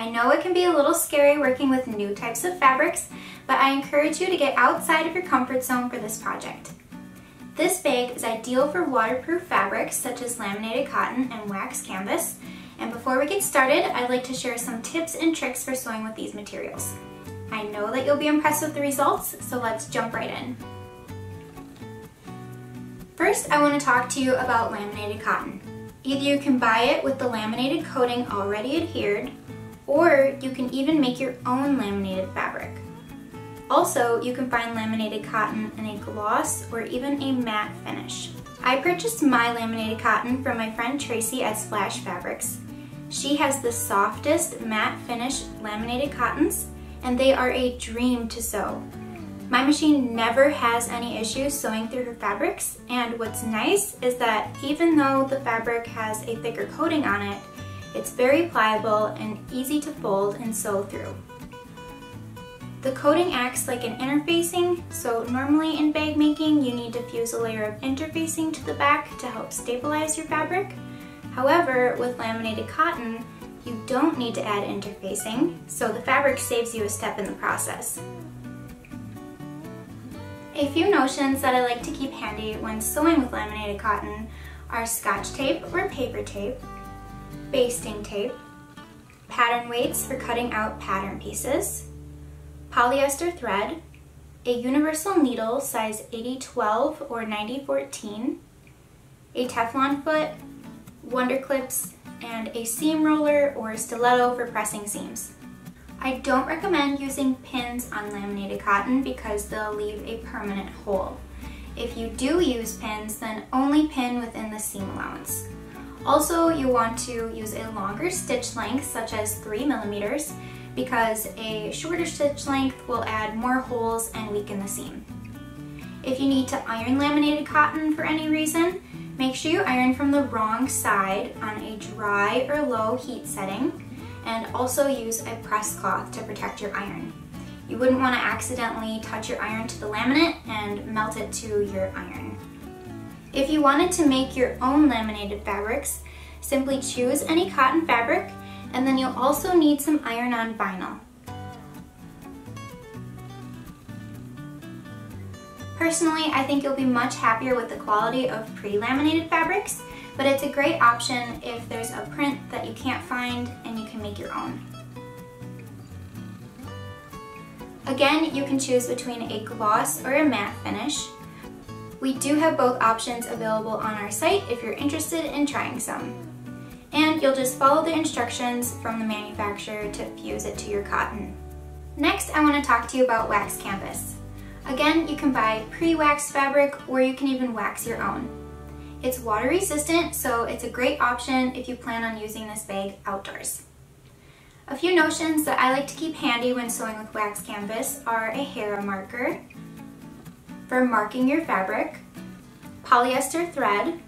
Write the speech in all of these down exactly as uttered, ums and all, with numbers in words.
I know it can be a little scary working with new types of fabrics, but I encourage you to get outside of your comfort zone for this project. This bag is ideal for waterproof fabrics such as laminated cotton and wax canvas, and before we get started, I'd like to share some tips and tricks for sewing with these materials. I know that you'll be impressed with the results, so let's jump right in. First, I want to talk to you about laminated cotton. Either you can buy it with the laminated coating already adhered, or you can even make your own laminated fabric. Also, you can find laminated cotton in a gloss or even a matte finish. I purchased my laminated cotton from my friend Tracy at Splash Fabrics. She has the softest matte finish laminated cottons, and they are a dream to sew. My machine never has any issues sewing through her fabrics, and what's nice is that even though the fabric has a thicker coating on it, it's very pliable and easy to fold and sew through. The coating acts like an interfacing, so normally in bag making you need to fuse a layer of interfacing to the back to help stabilize your fabric. However, with laminated cotton, you don't need to add interfacing, so the fabric saves you a step in the process. A few notions that I like to keep handy when sewing with laminated cotton are scotch tape or paper tape, basting tape, pattern weights for cutting out pattern pieces, polyester thread, a universal needle size eighty twelve or ninety fourteen, a Teflon foot, wonder clips, and a seam roller or stiletto for pressing seams. I don't recommend using pins on laminated cotton because they'll leave a permanent hole. If you do use pins, then only pin within the seam allowance. Also, you want to use a longer stitch length, such as three millimeters, because a shorter stitch length will add more holes and weaken the seam. If you need to iron laminated cotton for any reason, make sure you iron from the wrong side on a dry or low heat setting, and also use a press cloth to protect your iron. You wouldn't want to accidentally touch your iron to the laminate and melt it to your iron. If you wanted to make your own laminated fabrics, simply choose any cotton fabric, and then you'll also need some iron-on vinyl. Personally, I think you'll be much happier with the quality of pre-laminated fabrics, but it's a great option if there's a print that you can't find and you can make your own. Again, you can choose between a gloss or a matte finish. We do have both options available on our site if you're interested in trying some. And you'll just follow the instructions from the manufacturer to fuse it to your cotton. Next, I want to talk to you about wax canvas. Again, you can buy pre-waxed fabric, or you can even wax your own. It's water resistant, so it's a great option if you plan on using this bag outdoors. A few notions that I like to keep handy when sewing with wax canvas are a Hera marker for marking your fabric, polyester thread,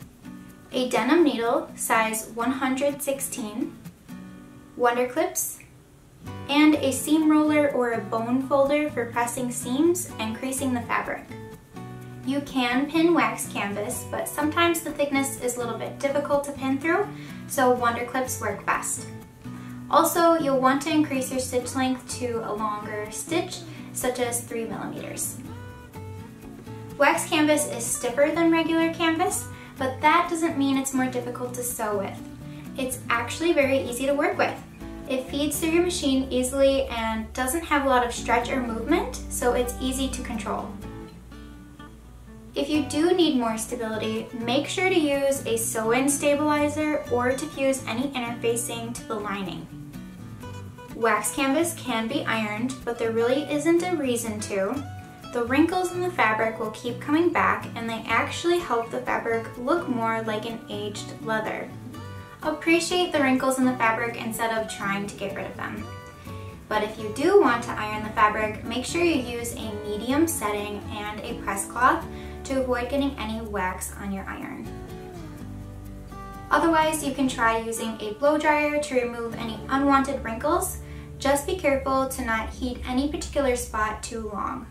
a denim needle, size one hundred sixteen, wonder clips, and a seam roller or a bone folder for pressing seams and creasing the fabric. You can pin wax canvas, but sometimes the thickness is a little bit difficult to pin through, so wonder clips work best. Also, you'll want to increase your stitch length to a longer stitch, such as three millimeters. Wax canvas is stiffer than regular canvas, but that doesn't mean it's more difficult to sew with. It's actually very easy to work with. It feeds through your machine easily and doesn't have a lot of stretch or movement, so it's easy to control. If you do need more stability, make sure to use a sew-in stabilizer or to fuse any interfacing to the lining. Wax canvas can be ironed, but there really isn't a reason to. The wrinkles in the fabric will keep coming back, and they actually help the fabric look more like an aged leather. Appreciate the wrinkles in the fabric instead of trying to get rid of them. But if you do want to iron the fabric, make sure you use a medium setting and a press cloth to avoid getting any wax on your iron. Otherwise, you can try using a blow dryer to remove any unwanted wrinkles. Just be careful to not heat any particular spot too long.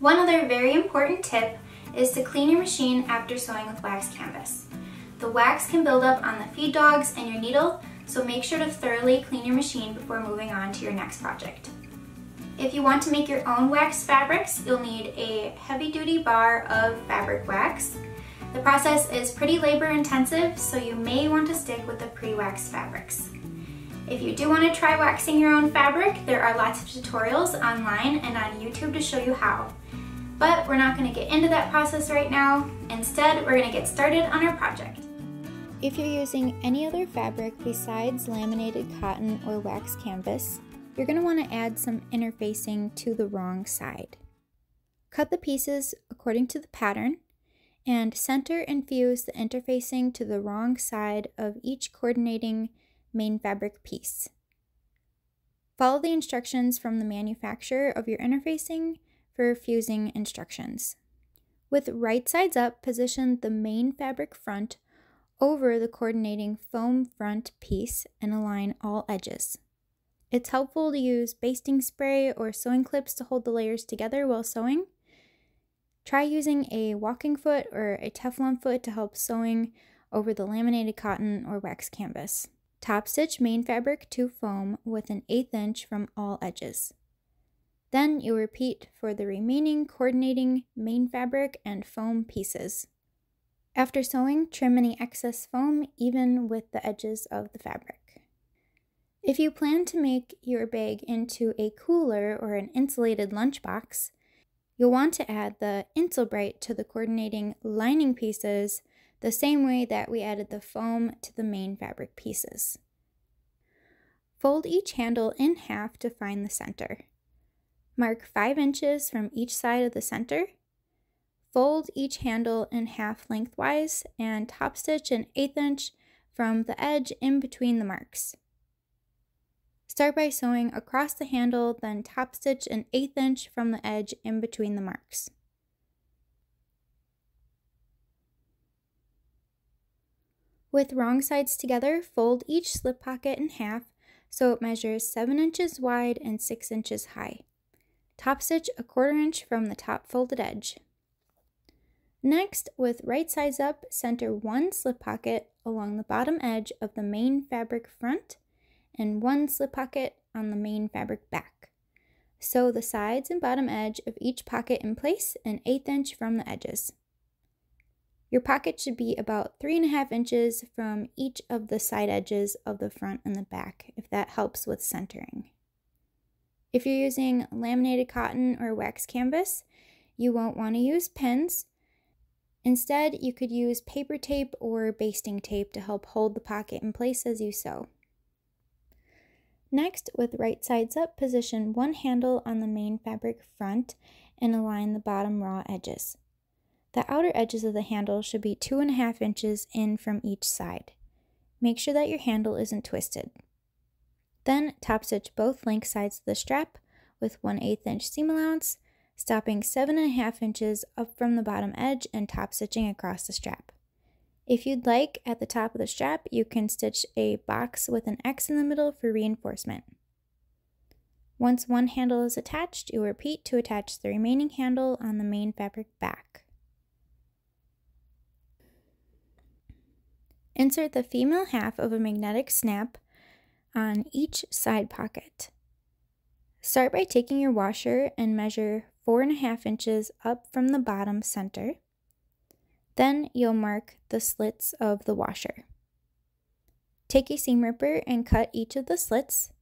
One other very important tip is to clean your machine after sewing with wax canvas. The wax can build up on the feed dogs and your needle, so make sure to thoroughly clean your machine before moving on to your next project. If you want to make your own wax fabrics, you'll need a heavy-duty bar of fabric wax. The process is pretty labor-intensive, so you may want to stick with the pre-waxed fabrics. If you do want to try waxing your own fabric, there are lots of tutorials online and on YouTube to show you how. But we're not going to get into that process right now. Instead, we're going to get started on our project. If you're using any other fabric besides laminated cotton or wax canvas, you're going to want to add some interfacing to the wrong side. Cut the pieces according to the pattern and center and fuse the interfacing to the wrong side of each coordinating main fabric piece. Follow the instructions from the manufacturer of your interfacing for fusing instructions. With right sides up, position the main fabric front over the coordinating foam front piece and align all edges. It's helpful to use basting spray or sewing clips to hold the layers together while sewing. Try using a walking foot or a Teflon foot to help sewing over the laminated cotton or wax canvas. Top stitch main fabric to foam with an eighth inch from all edges. Then you'll repeat for the remaining coordinating main fabric and foam pieces. After sewing, trim any excess foam even with the edges of the fabric. If you plan to make your bag into a cooler or an insulated lunchbox, you'll want to add the Insul-Bright to the coordinating lining pieces the same way that we added the foam to the main fabric pieces. Fold each handle in half to find the center. Mark five inches from each side of the center. Fold each handle in half lengthwise and top stitch an eighth inch from the edge in between the marks. Start by sewing across the handle, then top stitch an eighth inch from the edge in between the marks. With wrong sides together, fold each slip pocket in half so it measures seven inches wide and six inches high. Top stitch a quarter inch from the top folded edge. Next, with right sides up, center one slip pocket along the bottom edge of the main fabric front and one slip pocket on the main fabric back. Sew the sides and bottom edge of each pocket in place an eighth inch from the edges. Your pocket should be about three and a half inches from each of the side edges of the front and the back, if that helps with centering. If you're using laminated cotton or wax canvas, you won't want to use pins. Instead, you could use paper tape or basting tape to help hold the pocket in place as you sew. Next, with right sides up, position one handle on the main fabric front and align the bottom raw edges. The outer edges of the handle should be two and a half inches in from each side. Make sure that your handle isn't twisted. Then top stitch both length sides of the strap with one eighth inch seam allowance, stopping seven and a half inches up from the bottom edge and top stitching across the strap. If you'd like, at the top of the strap, you can stitch a box with an X in the middle for reinforcement. Once one handle is attached, you'll repeat to attach the remaining handle on the main fabric back. Insert the female half of a magnetic snap on each side pocket. Start by taking your washer and measure four and a half inches up from the bottom center. Then you'll mark the slits of the washer. Take a seam ripper and cut each of the slits.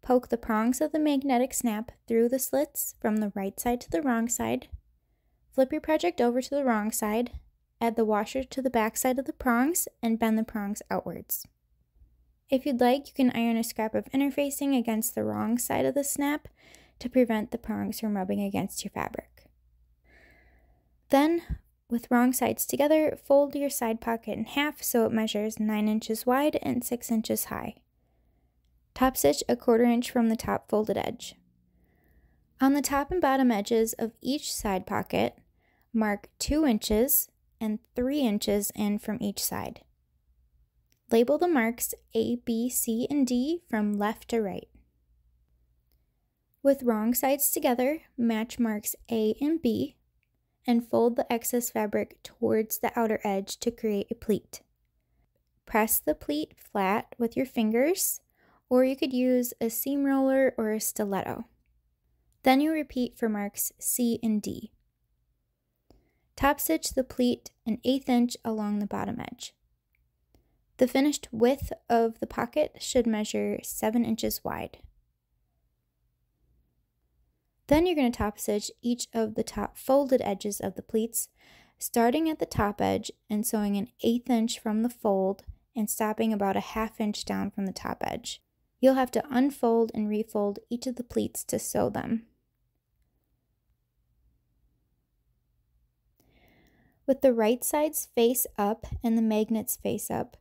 Poke the prongs of the magnetic snap through the slits from the right side to the wrong side. Flip your project over to the wrong side. Add the washer to the back side of the prongs and bend the prongs outwards. If you'd like, you can iron a scrap of interfacing against the wrong side of the snap to prevent the prongs from rubbing against your fabric. Then, with wrong sides together, fold your side pocket in half so it measures nine inches wide and six inches high. Top stitch a quarter inch from the top folded edge. On the top and bottom edges of each side pocket, mark two inches and three inches in from each side. Label the marks A, B, C, and D from left to right. With wrong sides together, match marks A and B, and fold the excess fabric towards the outer edge to create a pleat. press the pleat flat with your fingers, or you could use a seam roller or a stiletto. Then you repeat for marks C and D. Top stitch the pleat an eighth inch along the bottom edge. The finished width of the pocket should measure seven inches wide. Then you're going to top stitch each of the top folded edges of the pleats, starting at the top edge and sewing an eighth inch from the fold and stopping about a half inch down from the top edge. You'll have to unfold and refold each of the pleats to sew them. With the right sides face up and the magnets face up,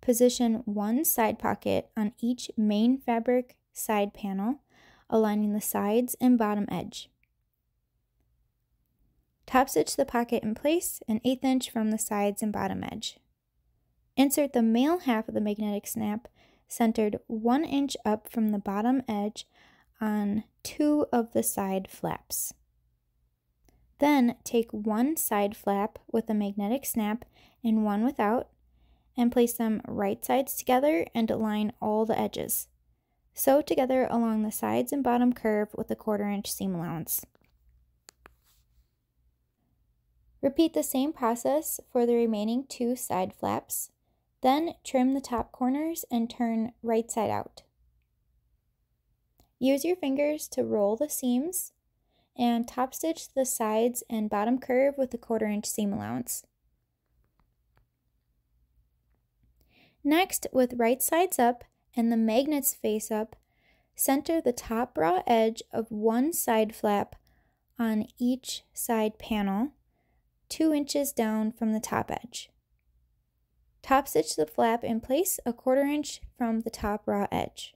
position one side pocket on each main fabric side panel, aligning the sides and bottom edge. Top stitch the pocket in place an eighth inch from the sides and bottom edge. Insert the male half of the magnetic snap centered one inch up from the bottom edge on two of the side flaps. Then take one side flap with a magnetic snap and one without, and place them right sides together and align all the edges. Sew together along the sides and bottom curve with a quarter inch seam allowance. Repeat the same process for the remaining two side flaps, then trim the top corners and turn right side out. Use your fingers to roll the seams, and top stitch the sides and bottom curve with a quarter inch seam allowance. Next, with right sides up and the magnets face up, center the top raw edge of one side flap on each side panel, two inches down from the top edge. Top stitch the flap in place a quarter inch from the top raw edge.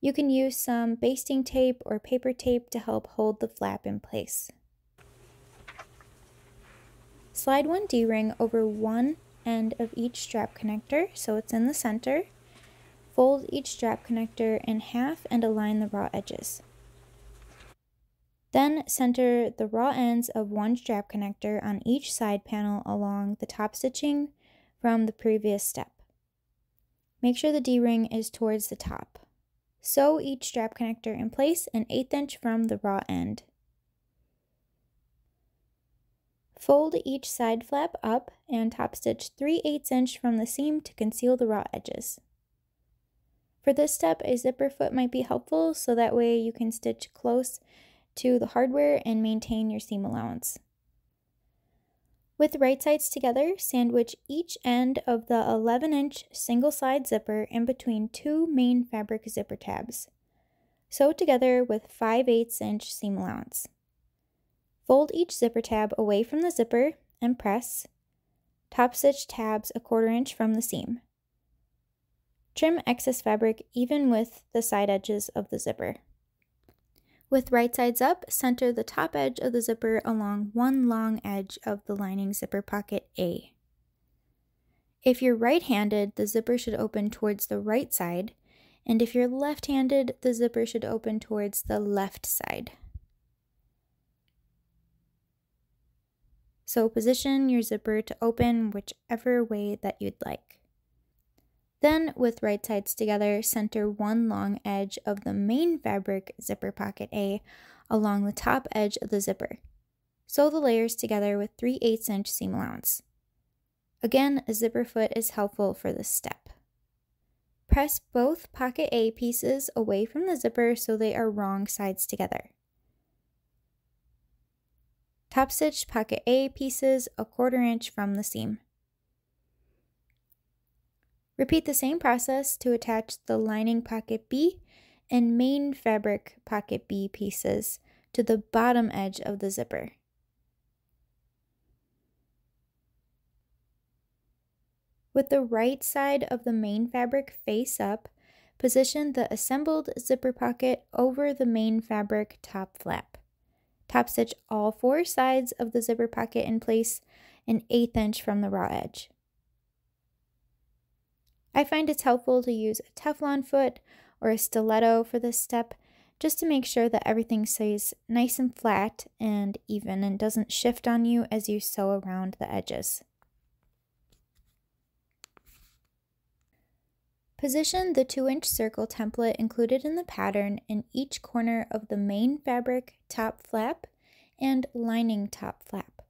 You can use some basting tape or paper tape to help hold the flap in place. Slide one D-ring over one end of each strap connector so it's in the center. Fold each strap connector in half and align the raw edges. Then center the raw ends of one strap connector on each side panel along the top stitching from the previous step. Make sure the D-ring is towards the top. Sew each strap connector in place an eighth inch from the raw end. Fold each side flap up and top stitch three eighths inch from the seam to conceal the raw edges. For this step, a zipper foot might be helpful so that way you can stitch close to the hardware and maintain your seam allowance. With right sides together, sandwich each end of the eleven inch single side zipper in between two main fabric zipper tabs. Sew together with five eighths inch seam allowance. Fold each zipper tab away from the zipper and press. Top stitch tabs a quarter inch from the seam. Trim excess fabric even with the side edges of the zipper. With right sides up, center the top edge of the zipper along one long edge of the lining zipper pocket A. If you're right-handed, the zipper should open towards the right side, and if you're left-handed, the zipper should open towards the left side. So position your zipper to open whichever way that you'd like. Then, with right sides together, center one long edge of the main fabric zipper pocket A along the top edge of the zipper. Sew the layers together with three eighths inch seam allowance. Again, a zipper foot is helpful for this step. Press both pocket A pieces away from the zipper so they are wrong sides together. Top stitch pocket A pieces a quarter inch from the seam. Repeat the same process to attach the lining pocket B and main fabric pocket B pieces to the bottom edge of the zipper. With the right side of the main fabric face up, position the assembled zipper pocket over the main fabric top flap. Top stitch all four sides of the zipper pocket in place an eighth inch from the raw edge. I find it's helpful to use a Teflon foot or a stiletto for this step just to make sure that everything stays nice and flat and even and doesn't shift on you as you sew around the edges. Position the two inch circle template included in the pattern in each corner of the main fabric top flap and lining top flap.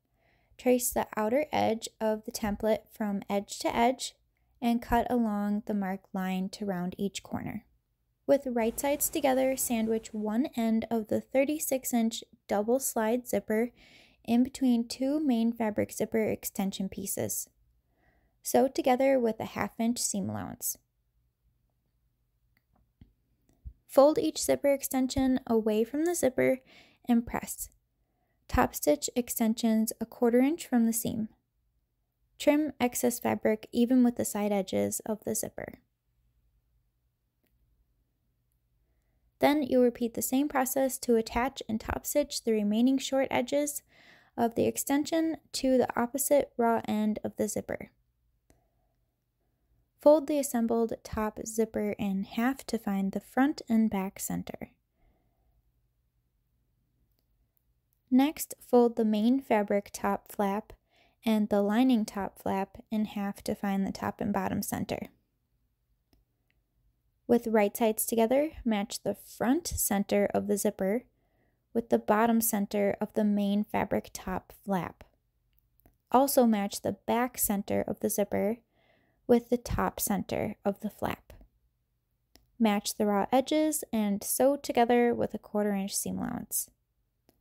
Trace the outer edge of the template from edge to edge and cut along the marked line to round each corner. With right sides together, sandwich one end of the thirty-six inch double slide zipper in between two main fabric zipper extension pieces. Sew together with a half inch seam allowance. Fold each zipper extension away from the zipper and press. Top stitch extensions a quarter inch from the seam. Trim excess fabric even with the side edges of the zipper. Then you'll repeat the same process to attach and top stitch the remaining short edges of the extension to the opposite raw end of the zipper. Fold the assembled top zipper in half to find the front and back center. Next, fold the main fabric top flap and the lining top flap in half to find the top and bottom center. With right sides together, match the front center of the zipper with the bottom center of the main fabric top flap. Also match the back center of the zipper with the top center of the flap. Match the raw edges and sew together with a quarter inch seam allowance.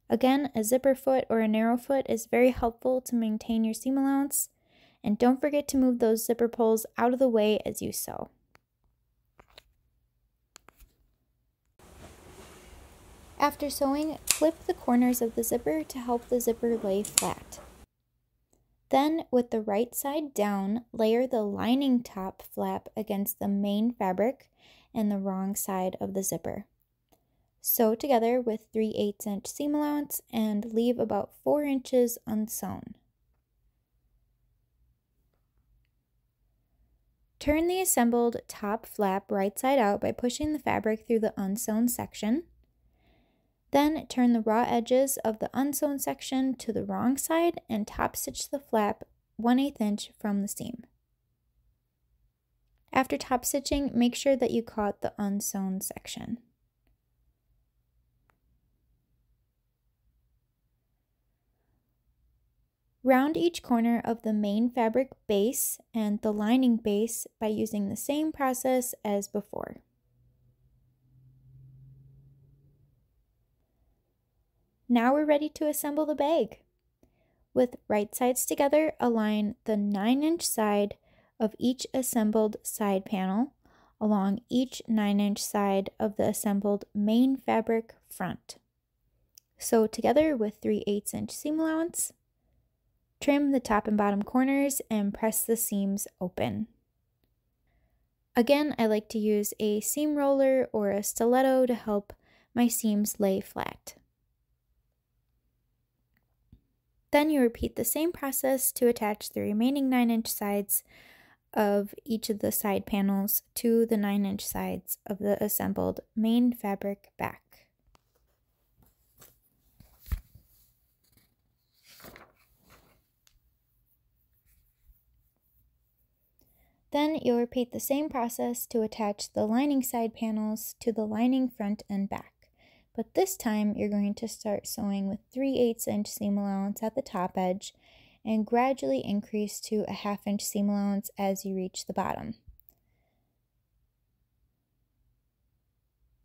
Again, a zipper foot or a narrow foot is very helpful to maintain your seam allowance, and don't forget to move those zipper pulls out of the way as you sew. After sewing, flip the corners of the zipper to help the zipper lay flat. Then, with the right side down, layer the lining top flap against the main fabric and the wrong side of the zipper. Sew together with three eighths inch seam allowance and leave about four inches unsewn. Turn the assembled top flap right side out by pushing the fabric through the unsewn section. Then turn the raw edges of the unsewn section to the wrong side and top stitch the flap one eighth inch from the seam. After top stitching, make sure that you caught the unsewn section. Round each corner of the main fabric base and the lining base by using the same process as before. Now we're ready to assemble the bag. With right sides together, align the nine inch side of each assembled side panel along each nine inch side of the assembled main fabric front. Sew together with three eighths inch seam allowance. Trim the top and bottom corners and press the seams open. Again, I like to use a seam roller or a stiletto to help my seams lay flat. Then you repeat the same process to attach the remaining nine inch sides of each of the side panels to the nine inch sides of the assembled main fabric back. Then you'll repeat the same process to attach the lining side panels to the lining front and back. But this time you're going to start sewing with three eighths inch seam allowance at the top edge and gradually increase to a half inch seam allowance as you reach the bottom.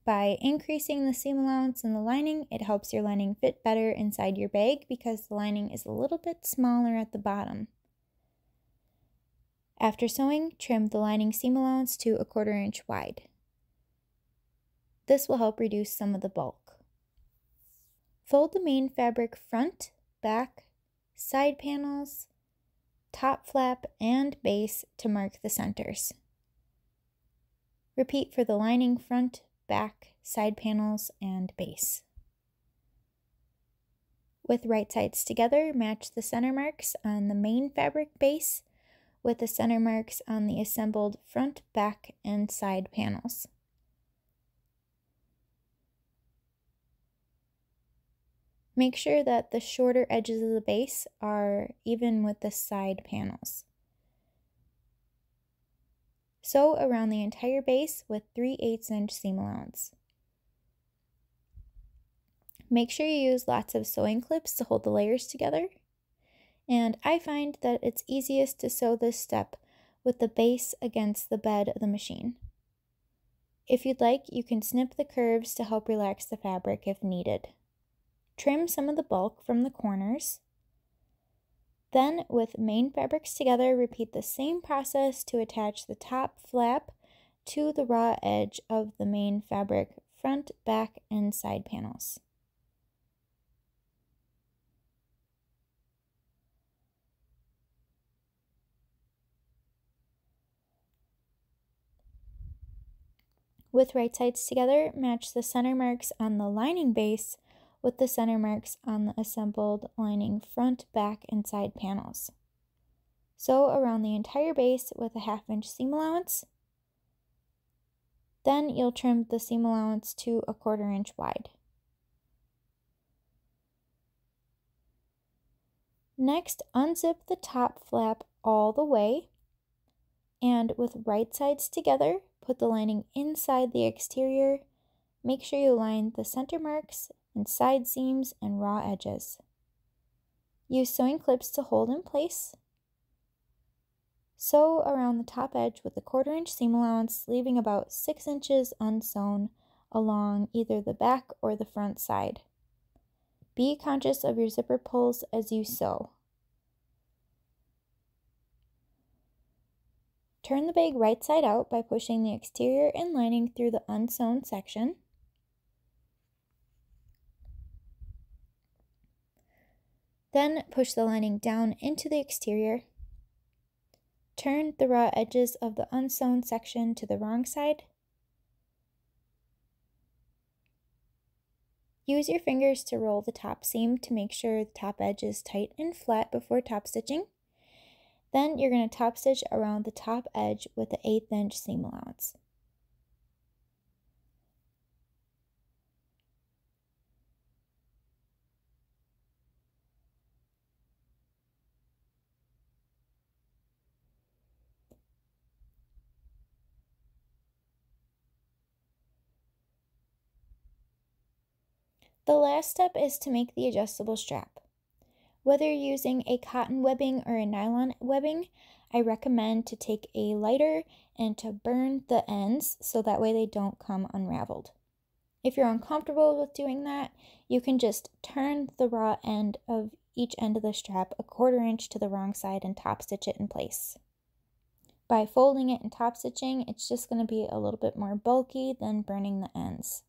By increasing the seam allowance in the lining, it helps your lining fit better inside your bag because the lining is a little bit smaller at the bottom. After sewing, trim the lining seam allowance to a quarter inch wide. This will help reduce some of the bulk. Fold the main fabric front, back, side panels, top flap, and base to mark the centers. Repeat for the lining front, back, side panels, and base. With right sides together, match the center marks on the main fabric base with the center marks on the assembled front, back, and side panels. Make sure that the shorter edges of the base are even with the side panels. Sew around the entire base with three eighths inch seam allowance. Make sure you use lots of sewing clips to hold the layers together. And I find that it's easiest to sew this step with the base against the bed of the machine. If you'd like, you can snip the curves to help relax the fabric if needed. Trim some of the bulk from the corners. Then, with main fabrics together, repeat the same process to attach the top flap to the raw edge of the main fabric front, back, and side panels. With right sides together, match the center marks on the lining base with the center marks on the assembled lining front, back, and side panels. Sew around the entire base with a half inch seam allowance. Then you'll trim the seam allowance to a quarter inch wide. Next, unzip the top flap all the way, and with right sides together, put the lining inside the exterior. Make sure you line the center marks and side seams and raw edges. Use sewing clips to hold in place. Sew around the top edge with a quarter inch seam allowance, leaving about six inches unsewn along either the back or the front side. Be conscious of your zipper pulls as you sew. Turn the bag right side out by pushing the exterior and lining through the unsewn section. Then push the lining down into the exterior. Turn the raw edges of the unsewn section to the wrong side. Use your fingers to roll the top seam to make sure the top edge is tight and flat before top stitching. Then you're going to top stitch around the top edge with an eighth inch seam allowance. The last step is to make the adjustable strap. Whether using a cotton webbing or a nylon webbing, I recommend to take a lighter and to burn the ends so that way they don't come unraveled. If you're uncomfortable with doing that, you can just turn the raw end of each end of the strap a quarter inch to the wrong side and top stitch it in place. By folding it and top stitching, it's just going to be a little bit more bulky than burning the ends.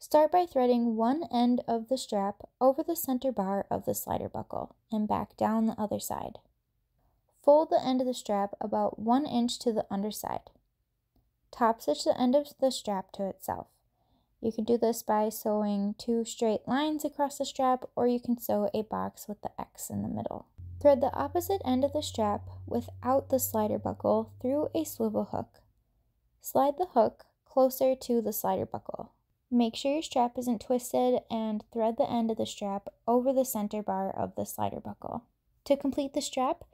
Start by threading one end of the strap over the center bar of the slider buckle and back down the other side. Fold the end of the strap about one inch to the underside. Top stitch the end of the strap to itself. You can do this by sewing two straight lines across the strap, or you can sew a box with the X in the middle. Thread the opposite end of the strap without the slider buckle through a swivel hook. Slide the hook closer to the slider buckle. Make sure your strap isn't twisted and thread the end of the strap over the center bar of the slider buckle. To complete the strap,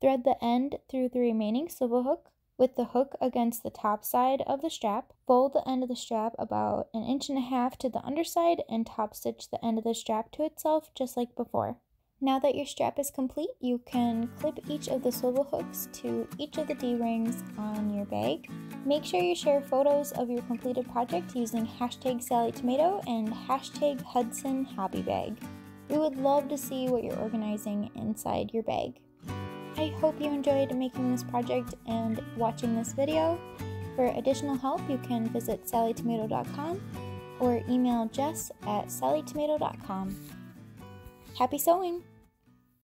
thread the end through the remaining swivel hook with the hook against the top side of the strap. Fold the end of the strap about an inch and a half to the underside and top stitch the end of the strap to itself just like before. Now that your strap is complete, you can clip each of the swivel hooks to each of the D-rings on your bag. Make sure you share photos of your completed project using hashtag Sallie Tomato and hashtag Hudson Hobby Bag. We would love to see what you're organizing inside your bag. I hope you enjoyed making this project and watching this video. For additional help, you can visit sallie tomato dot com or email Jess at sallie tomato dot com. Happy sewing!